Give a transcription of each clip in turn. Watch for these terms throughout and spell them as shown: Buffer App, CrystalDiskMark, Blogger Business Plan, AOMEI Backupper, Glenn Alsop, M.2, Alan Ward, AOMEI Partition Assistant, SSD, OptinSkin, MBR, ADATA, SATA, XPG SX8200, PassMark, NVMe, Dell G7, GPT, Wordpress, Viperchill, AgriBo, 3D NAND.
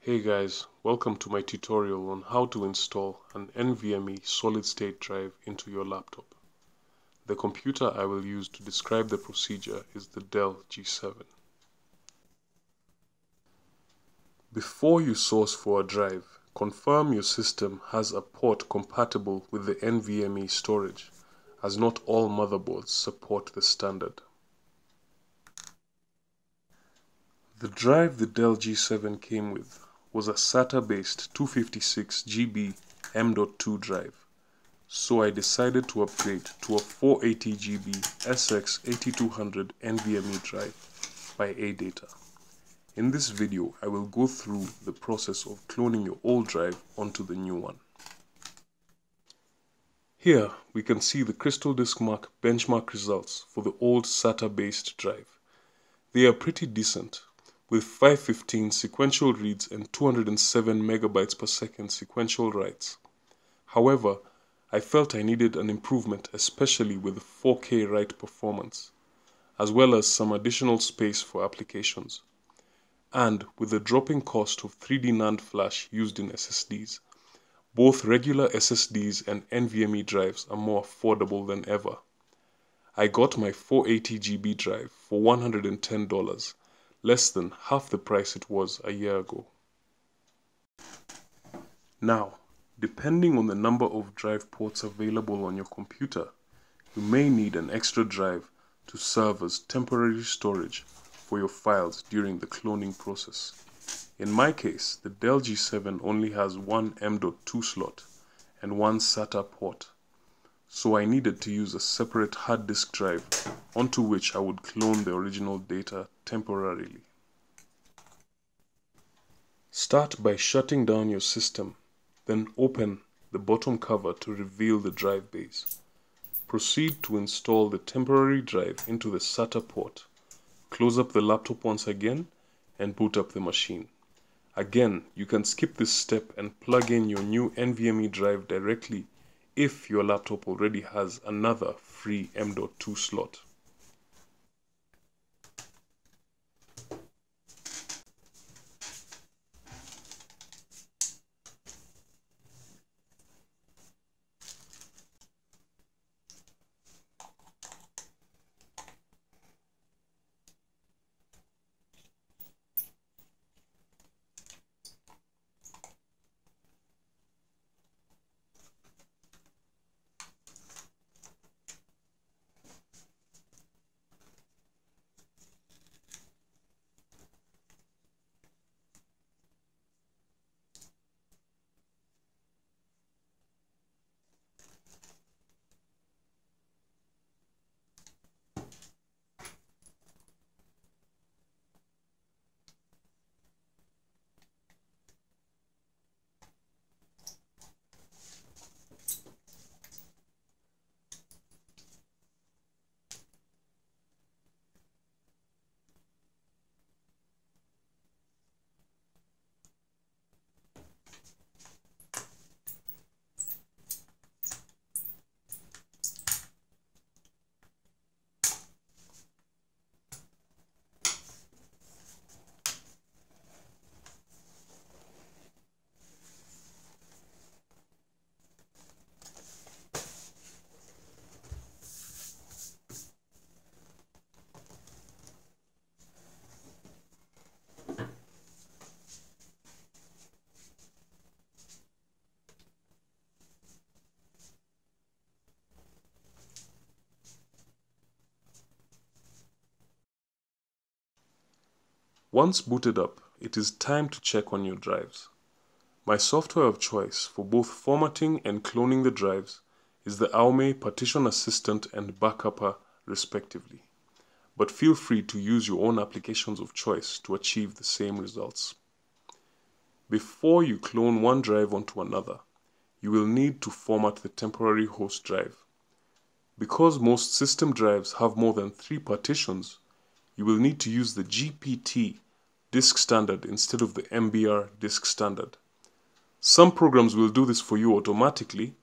Hey guys, welcome to my tutorial on how to install an NVMe solid-state drive into your laptop. The computer I will use to describe the procedure is the Dell G7. Before you source for a drive, confirm your system has a port compatible with the NVMe storage, as not all motherboards support the standard. The drive the Dell G7 came with was a SATA-based 256 GB M.2 drive, so I decided to upgrade to a 480 GB SX8200 NVMe drive by ADATA. In this video, I will go through the process of cloning your old drive onto the new one. Here, we can see the CrystalDiskMark benchmark results for the old SATA-based drive. They are pretty decent, with 515 sequential reads and 207 megabytes per second sequential writes. However, I felt I needed an improvement, especially with the 4K write performance, as well as some additional space for applications, and with the dropping cost of 3D NAND flash used in SSDs. Both regular SSDs and NVMe drives are more affordable than ever. I got my 480 GB drive for $110, less than half the price it was a year ago. Now, depending on the number of drive ports available on your computer, you may need an extra drive to serve as temporary storage for your files during the cloning process. In my case, the Dell G7 only has one M.2 slot and one SATA port, so I needed to use a separate hard disk drive onto which I would clone the original data temporarily. Start by shutting down your system, then open the bottom cover to reveal the drive bays. Proceed to install the temporary drive into the SATA port. Close up the laptop once again and boot up the machine. Again, you can skip this step and plug in your new NVMe drive directly if your laptop already has another free M.2 slot. Once booted up, it is time to check on your drives. My software of choice for both formatting and cloning the drives is the AOMEI Partition Assistant and Backupper, respectively, but feel free to use your own applications of choice to achieve the same results. Before you clone one drive onto another, you will need to format the temporary host drive. Because most system drives have more than 3 partitions, you will need to use the GPT disk standard instead of the MBR disk standard. Some programs will do this for you automatically,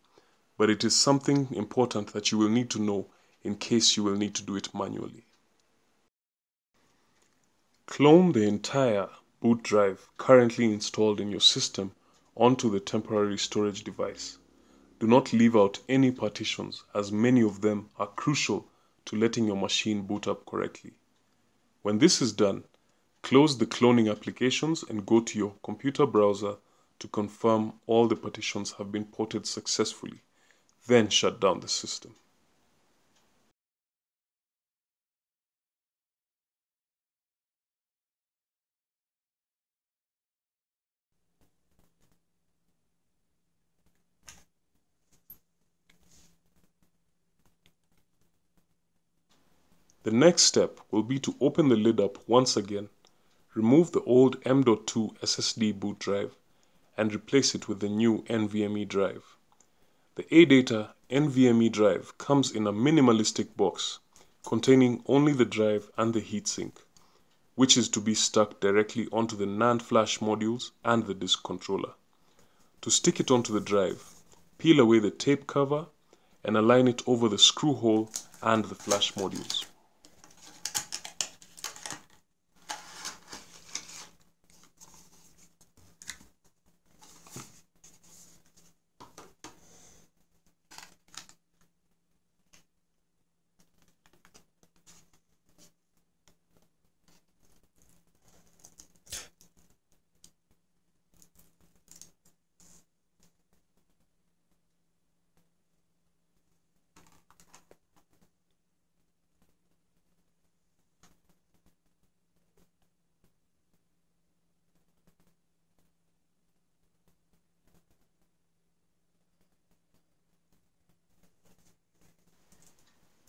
but it is something important that you will need to know in case you will need to do it manually. Clone the entire boot drive currently installed in your system onto the temporary storage device. Do not leave out any partitions, as many of them are crucial to letting your machine boot up correctly. When this is done, close the cloning applications and go to your computer browser to confirm all the partitions have been ported successfully, then shut down the system. The next step will be to open the lid up once again, remove the old M.2 SSD boot drive, and replace it with the new NVMe drive. The ADATA NVMe drive comes in a minimalistic box containing only the drive and the heatsink, which is to be stuck directly onto the NAND flash modules and the disk controller. To stick it onto the drive, peel away the tape cover and align it over the screw hole and the flash modules.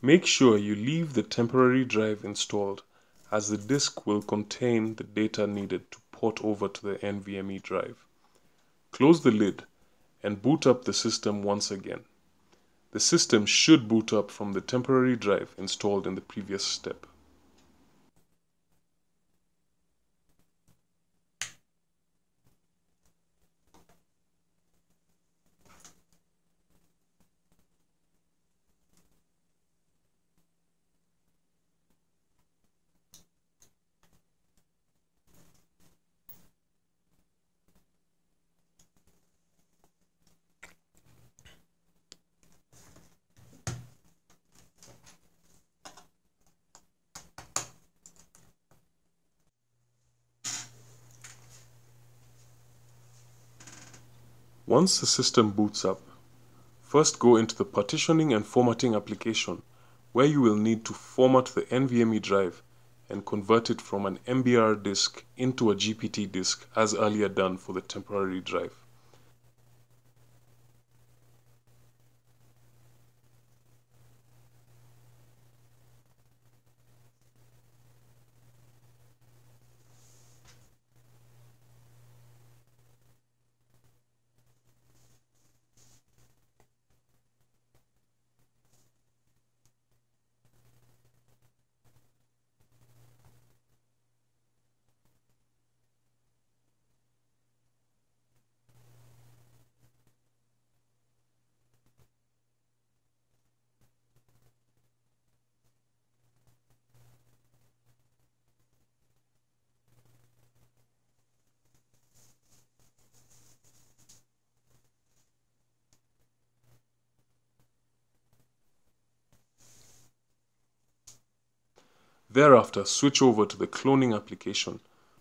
Make sure you leave the temporary drive installed, as the disk will contain the data needed to port over to the NVMe drive. Close the lid and boot up the system once again. The system should boot up from the temporary drive installed in the previous step. Once the system boots up, first go into the partitioning and formatting application, where you will need to format the NVMe drive and convert it from an MBR disk into a GPT disk as earlier done for the temporary drive. Thereafter, switch over to the cloning application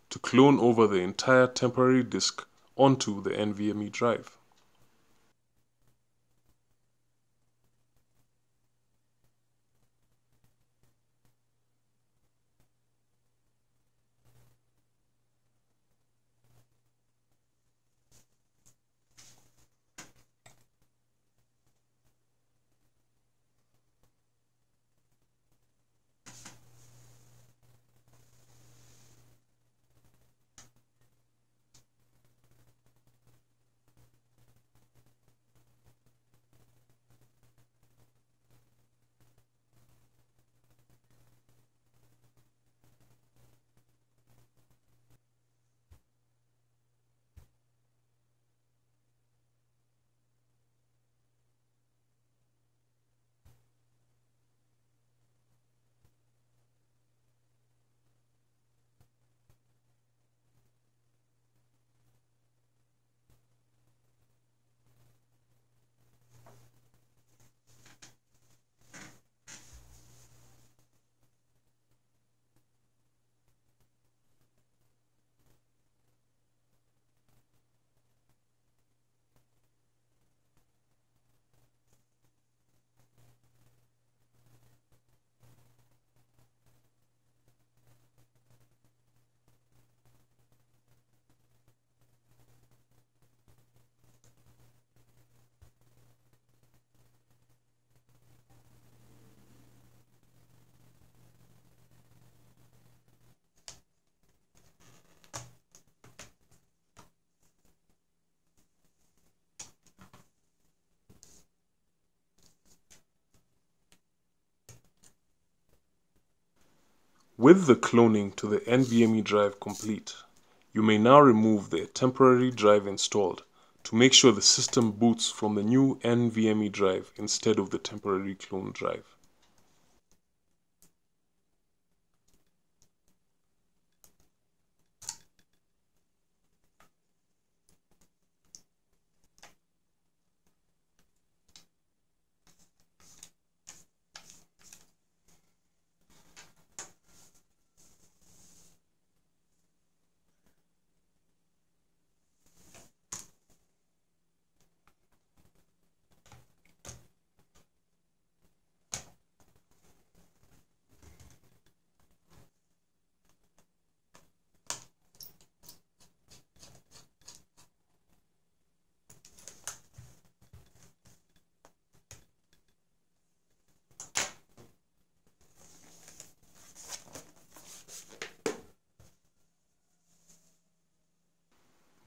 to clone over the entire temporary disk onto the NVMe drive. With the cloning to the NVMe drive complete, you may now remove the temporary drive installed to make sure the system boots from the new NVMe drive instead of the temporary clone drive.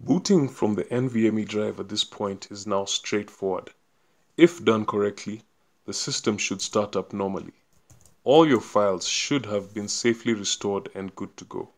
Booting from the NVMe drive at this point is now straightforward. If done correctly, the system should start up normally. All your files should have been safely restored and good to go.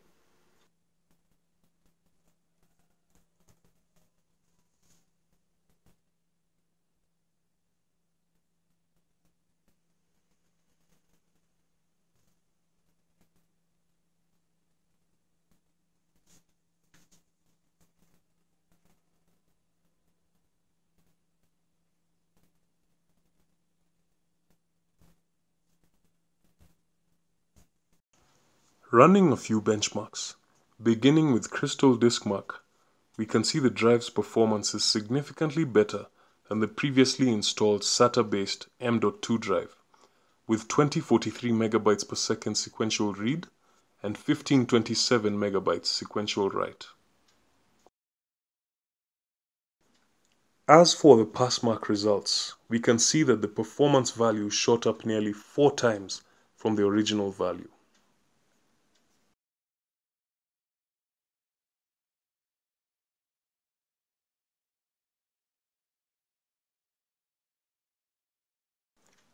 Running a few benchmarks, beginning with CrystalDiskMark, we can see the drive's performance is significantly better than the previously installed SATA-based M.2 drive, with 2043 MB per second sequential read and 1527 MB sequential write. As for the PassMark results, we can see that the performance value shot up nearly 4 times from the original value.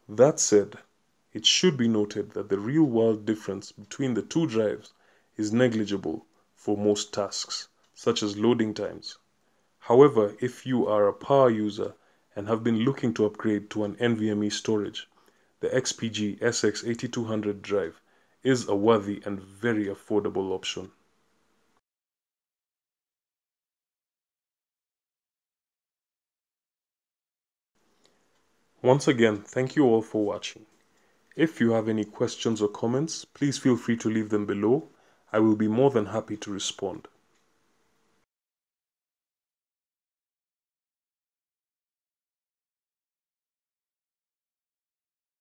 That said, it should be noted that the real-world difference between the two drives is negligible for most tasks, such as loading times. However, if you are a power user and have been looking to upgrade to an NVMe storage, the XPG SX8200 drive is a worthy and very affordable option. Once again, thank you all for watching. If you have any questions or comments, please feel free to leave them below. I will be more than happy to respond.